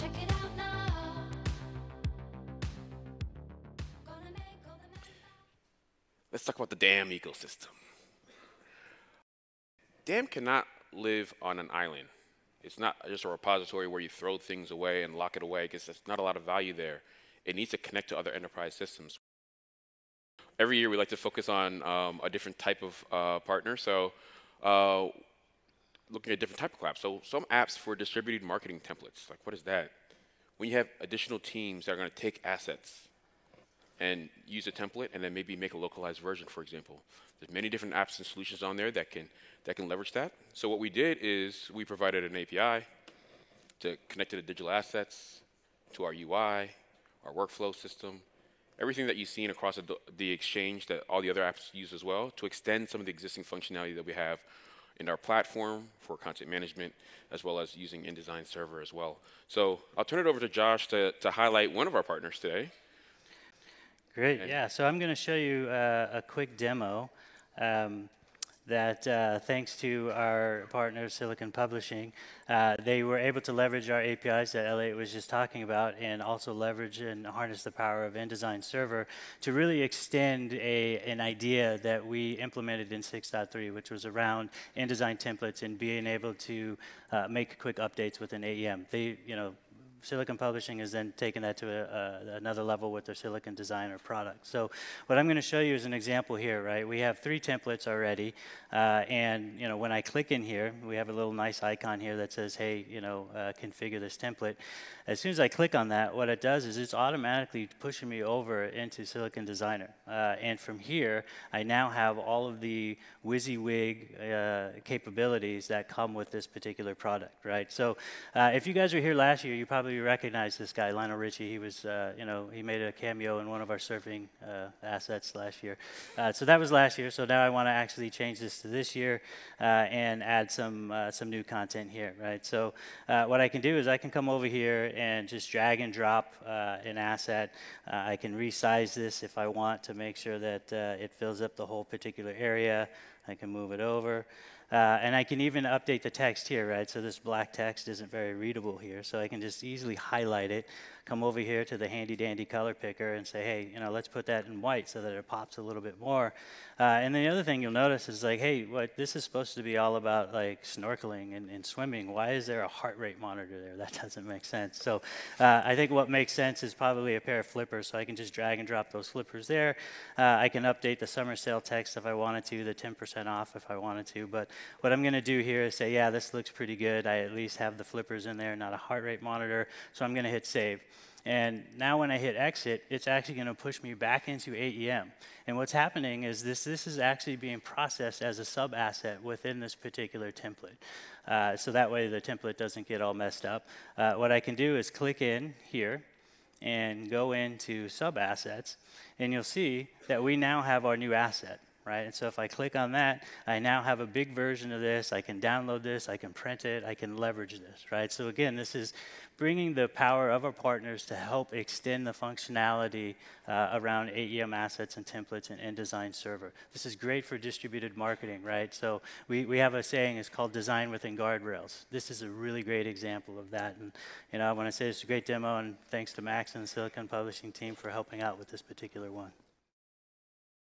Check it out now. Gonna make all the men... Let's talk about the DAM ecosystem. DAM cannot live on an island. It's not just a repository where you throw things away and lock it away, because there's not a lot of value there. It needs to connect to other enterprise systems. Every year we like to focus on a different type of partner, so looking at a different type of collab. So some apps for distributed marketing templates, like what is that? When you have additional teams that are going to take assets and use a template and then maybe make a localized version, for example. There's many different apps and solutions on there that can leverage that. So what we did is we provided an API to connect to the digital assets, to our UI, our workflow system, everything that you've seen across the exchange that all the other apps use as well, to extend some of the existing functionality that we have in our platform for content management, as well as using InDesign Server as well. So I'll turn it over to Josh to highlight one of our partners today. Great, yeah. So I'm going to show you a quick demo thanks to our partner, Silicon Publishing, they were able to leverage our APIs that Elliot was just talking about, and also leverage and harness the power of InDesign Server to really extend an idea that we implemented in 6.3, which was around InDesign templates and being able to make quick updates within AEM. Silicon Publishing has then taken that to another level with their Silicon Designer product. So what I'm going to show you is an example here, right? We have 3 templates already, and when I click in here, we have a little nice icon here that says, hey, configure this template. As soon as I click on that, what it does is it's automatically pushing me over into Silicon Designer. And from here, I now have all of the WYSIWYG capabilities that come with this particular product, right? So if you guys were here last year, you probably recognize this guy, Lionel Richie. He was, he made a cameo in one of our surfing assets last year. So that was last year. So now I want to actually change this to this year and add some new content here, right? So what I can do is I can come over here and just drag and drop an asset. I can resize this if I want to make sure that it fills up the whole particular area. I can move it over. And I can even update the text here, right? So this black text isn't very readable here. So I can just easily highlight it, come over here to the handy-dandy color picker and say, hey, let's put that in white so that it pops a little bit more. And the other thing you'll notice is like, hey, what this is supposed to be all about, like snorkeling and swimming. Why is there a heart rate monitor there? That doesn't make sense. So I think what makes sense is probably a pair of flippers. So I can just drag and drop those flippers there. I can update the summer sale text if I wanted to, the 10% off if I wanted to. But what I'm going to do here is say, yeah, this looks pretty good. I at least have the flippers in there, not a heart rate monitor. So I'm going to hit save. And now when I hit exit, it's actually going to push me back into AEM. And what's happening is this is actually being processed as a sub-asset within this particular template. So that way the template doesn't get all messed up. What I can do is click in here and go into sub-assets. And you'll see that we now have our new asset. Right? And so if I click on that, I now have a big version of this. I can download this. I can print it. I can leverage this. Right? So again, this is bringing the power of our partners to help extend the functionality around AEM assets and templates and InDesign Server. This is great for distributed marketing. Right? So we have a saying. It's called design within guardrails. This is a really great example of that. And I want to say it's a great demo. And thanks to Max and the Silicon Publishing team for helping out with this particular one.